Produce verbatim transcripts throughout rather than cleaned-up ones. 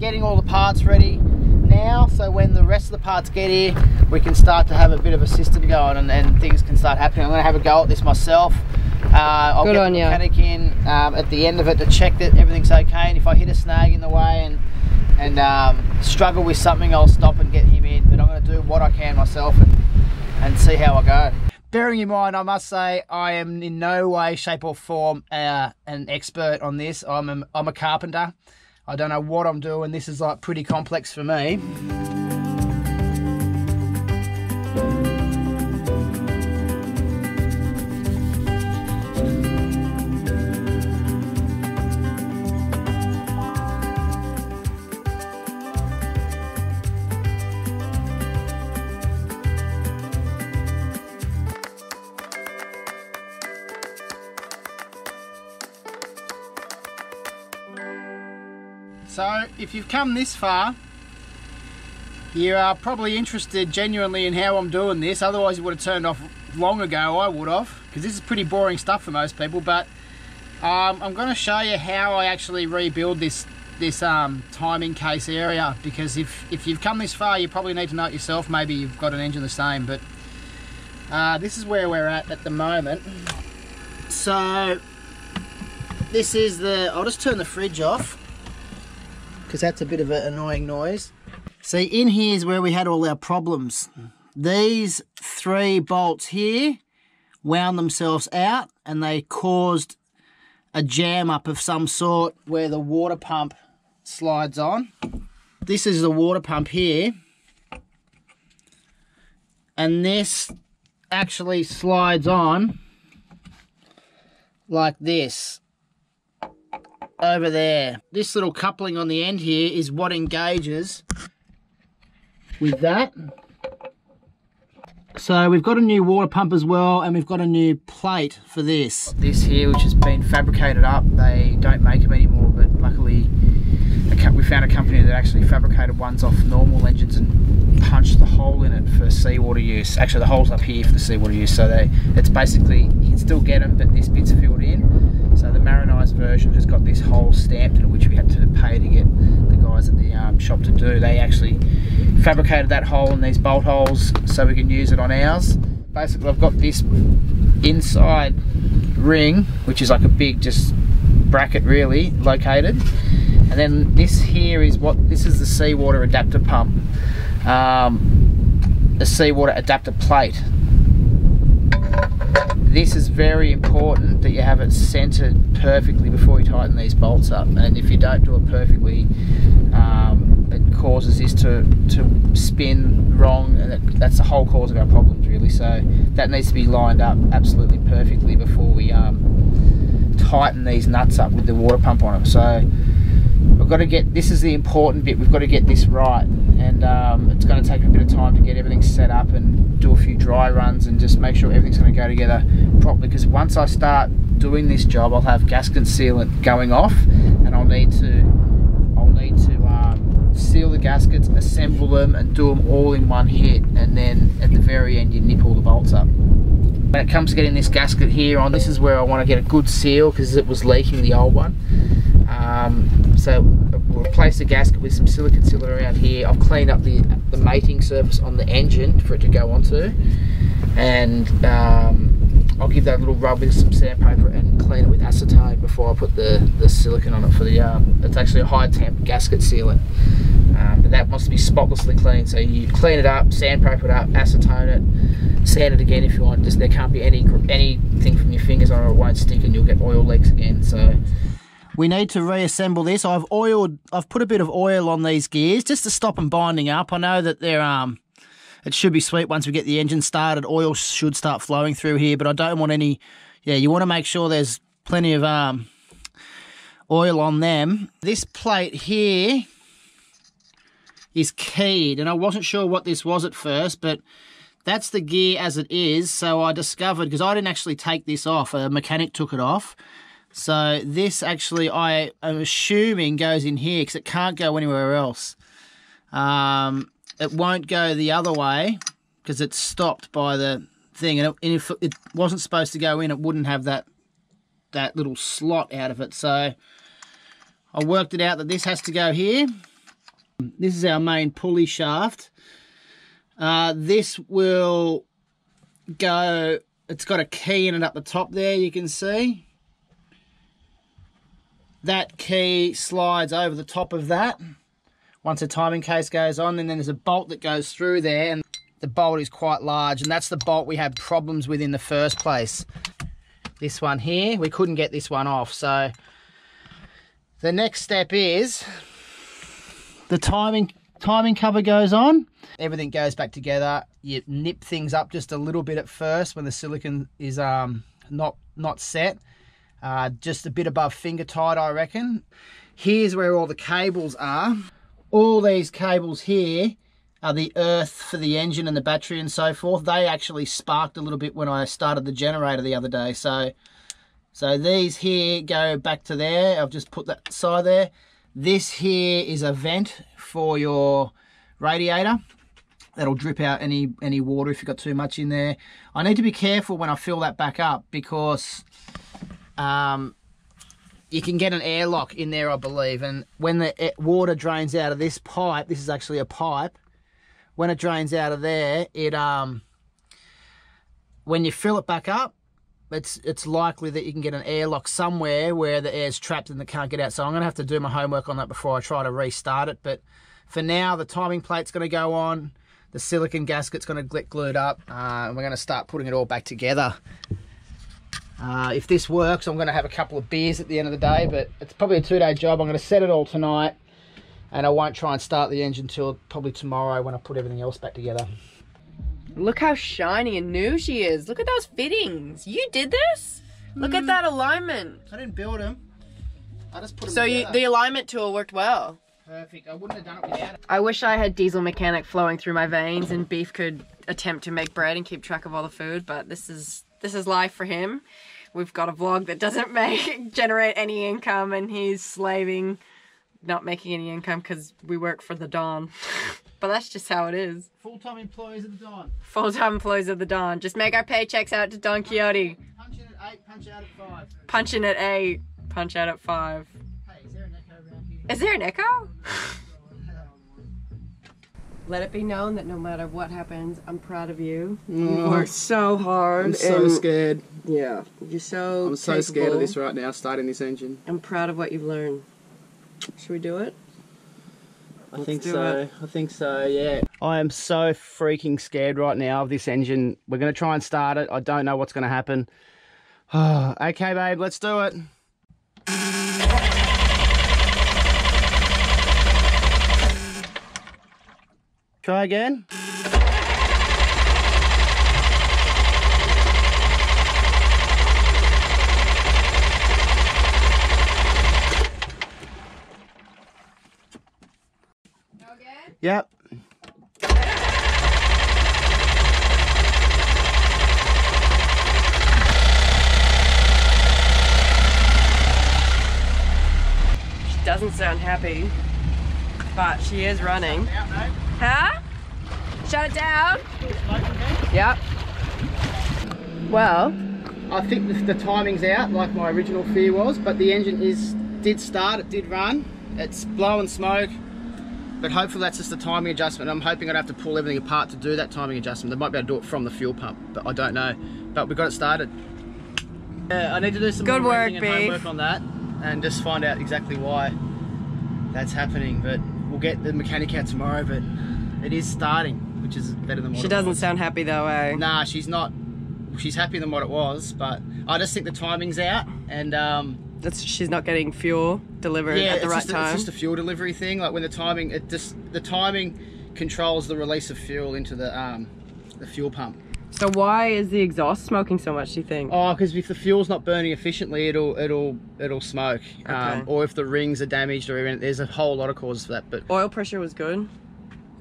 getting all the parts ready now, so when the rest of the parts get here, we can start to have a bit of a system going, and, and things can start happening. I'm going to have a go at this myself. Uh, I'll Good get the mechanic you. in um, at the end of it to check that everything's okay, and if I hit a snag in the way and and um, struggle with something, I'll stop and get him in, but I'm going to do what I can myself and, and see how I go. Bearing in mind, I must say, I am in no way, shape or form uh, an expert on this. I'm a, I'm a carpenter. I don't know what I'm doing. This is like pretty complex for me. So if you've come this far, you are probably interested genuinely in how I'm doing this, otherwise it would have turned off long ago, I would have, because this is pretty boring stuff for most people, but um, I'm going to show you how I actually rebuild this this um, timing case area, because if, if you've come this far, you probably need to know it yourself. Maybe you've got an engine the same, but uh, this is where we're at at the moment. So this is the, I'll just turn the fridge off, because that's a bit of an annoying noise. See, in here is where we had all our problems. These three bolts here wound themselves out and they caused a jam up of some sort where the water pump slides on. This is the water pump here, and this actually slides on like this over there. This little coupling on the end here is what engages with that. So we've got a new water pump as well, and we've got a new plate for this. This here, which has been fabricated up, they don't make them anymore, but luckily we found a company that actually fabricated ones off normal engines and punched the hole in it for seawater use. Actually the hole's up here for the seawater use, so they, it's basically, you can still get them, but this bit's filled in. So the Marinized version has got this hole stamped in it, which we had to pay to get the guys at the um, shop to do. They actually fabricated that hole and these bolt holes so we can use it on ours. Basically I've got this inside ring, which is like a big just bracket really, located. And then this here is what, this is the seawater adapter pump. Um, the seawater adapter plate. This is very important that you have it centered perfectly before you tighten these bolts up, and if you don't do it perfectly, um, it causes this to, to spin wrong, and it, that's the whole cause of our problems really. So that needs to be lined up absolutely perfectly before we um, tighten these nuts up with the water pump on them. So we've got to get, this is the important bit, we've got to get this right, and um, it's going to take a bit of time to get everything set up and do a few dry runs and just make sure everything's going to go together properly, because once I start doing this job I'll have gasket sealant going off, and I'll need to I'll need to um, seal the gaskets, assemble them and do them all in one hit, and then at the very end you nip all the bolts up. When it comes to getting this gasket here on, this is where I want to get a good seal because it was leaking, the old one. Um, so we'll replace the gasket with some silicone sealer around here. I've cleaned up the, the mating surface on the engine for it to go onto, and um, I'll give that a little rub with some sandpaper and clean it with acetone before I put the, the silicone on it for the, um, it's actually a high temp gasket sealant, um, but that wants to be spotlessly clean. So you clean it up, sandpaper it up, acetone it, sand it again if you want, just there can't be any anything from your fingers on it, it won't stick and you'll get oil leaks again. So we need to reassemble this. I've oiled, I've put a bit of oil on these gears just to stop them binding up. I know that they're, um, it should be sweet once we get the engine started. Oil should start flowing through here, but I don't want any, yeah, you want to make sure there's plenty of um, oil on them. This plate here is keyed, and I wasn't sure what this was at first, but that's the gear as it is. So I discovered, because I didn't actually take this off, a mechanic took it off. So this actually, I am assuming, goes in here because it can't go anywhere else. Um, it won't go the other way because it's stopped by the thing. And if it wasn't supposed to go in, it wouldn't have that that little slot out of it. So I worked it out that this has to go here This is our main pulley shaft. Uh, this will go, it's got a key in it up the top there, you can see. That key slides over the top of that once a timing case goes on, and then there's a bolt that goes through there, and the bolt is quite large, and that's the bolt we had problems with in the first place. This one here, we couldn't get this one off, so the next step is the timing timing cover goes on, everything goes back together. You nip things up just a little bit at first when the silicone is um not not set, uh, just a bit above finger tight, I reckon. Here's where all the cables are. All these cables here are the earth for the engine and the battery and so forth. They actually sparked a little bit when I started the generator the other day, so so these here go back to there. I've just put that side there. This here is a vent for your radiator. That'll drip out any any water if you've got too much in there. I need to be careful when I fill that back up because um, you can get an airlock in there, I believe. And when the water drains out of this pipe, this is actually a pipe. When it drains out of there, it um, when you fill it back up, it's it's likely that you can get an airlock somewhere where the air's trapped and they can't get out. So I'm going to have to do my homework on that before I try to restart it. But for now, the timing plate's going to go on, the silicone gasket's going to get glued up, uh, and we're going to start putting it all back together. Uh, if this works, I'm going to have a couple of beers at the end of the day, but it's probably a two-day job. I'm going to set it all tonight, and I won't try and start the engine till probably tomorrow when I put everything else back together. Look how shiny and new she is. Look at those fittings. You did this? Mm. Look at that alignment. I didn't build them. I just put them So you, the alignment tool worked well. Perfect. I wouldn't have done it without it. I wish I had diesel mechanic flowing through my veins and Beef could attempt to make bread and keep track of all the food, but this is this is life for him. We've got a vlog that doesn't make generate any income, and he's slaving, not making any income because we work for the Don. But that's just how it is. Full-time employees of the Don. Full-time employees of the Don. Just make our paychecks out to Don Quixote. Punch in at eight, punch out at five. Punch in at eight, punch out at five. Hey, is there an echo around here? Is there an echo? Let it be known that no matter what happens, I'm proud of you. Mm. You worked so hard. I'm so and scared. Yeah. You're so I'm so capable. Scared of this right now, starting this engine. I'm proud of what you've learned. Should we do it? I Let's think so. It. I think so, yeah. I am so freaking scared right now of this engine. We're going to try and start it. I don't know what's going to happen. Okay, babe, let's do it. Try again. Yep. She doesn't sound happy, but she is running. Huh? Shut it down? Yep. Well, I think the, the timing's out like my original fear was, but the engine is did start, it did run, it's blowing smoke. But hopefully that's just the timing adjustment. I'm hoping I'd have to pull everything apart to do that timing adjustment. They might be able to do it from the fuel pump, but I don't know. But we got it started. Yeah, I need to do some good work, and homework on that, and just find out exactly why that's happening. But we'll get the mechanic out tomorrow. But it is starting, which is better than what. She it doesn't was. sound happy though, eh? Nah, she's not. She's happier than what it was, but I just think the timing's out, and. Um, That's, she's not getting fuel delivered yeah, at the right just, time. Yeah, it's just a fuel delivery thing. Like when the timing, it just the timing controls the release of fuel into the um, the fuel pump. So why is the exhaust smoking so much, do you think? Oh, because if the fuel's not burning efficiently, it'll it'll it'll smoke. Okay. Um, or if the rings are damaged, or even there's a whole lot of causes for that. But oil pressure was good.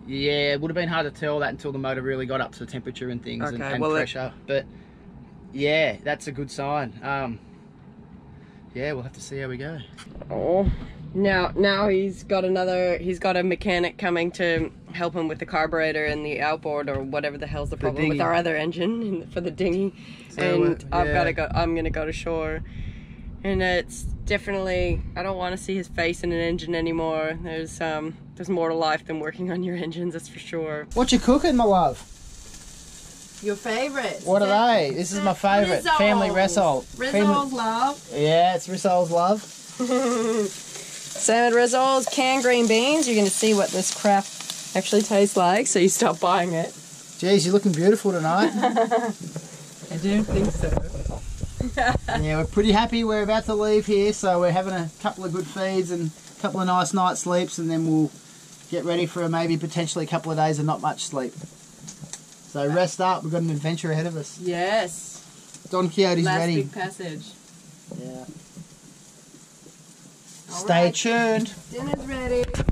Yeah, it would have been hard to tell that until the motor really got up to the temperature and things okay. and, and well, pressure. It... But yeah, that's a good sign. Um, Yeah, we'll have to see how we go. Oh, now now he's got another. He's got a mechanic coming to help him with the carburetor and the outboard or whatever the hell's the, the problem dinghy. with our other engine for the dinghy. So, and uh, yeah. I've got to go. I'm gonna go to shore and it's definitely, I don't want to see his face in an engine anymore. There's um there's more to life than working on your engines, that's for sure. What you cooking, my love? Your favorite. What are they? This is my favorite. Rissoles. Family rissoles. Rissoles love. Yeah, it's rissoles love. Salmon rissoles, canned green beans. You're going to see what this crap actually tastes like, so you stop buying it. Jeez, you're looking beautiful tonight. I don't think so. Yeah, we're pretty happy. We're about to leave here, so we're having a couple of good feeds and a couple of nice night sleeps, and then we'll get ready for maybe potentially a couple of days of not much sleep. So rest up, we've got an adventure ahead of us. Yes. Don Quixote's Last ready. Big passage. Yeah. All Stay right. tuned. Dinner's ready.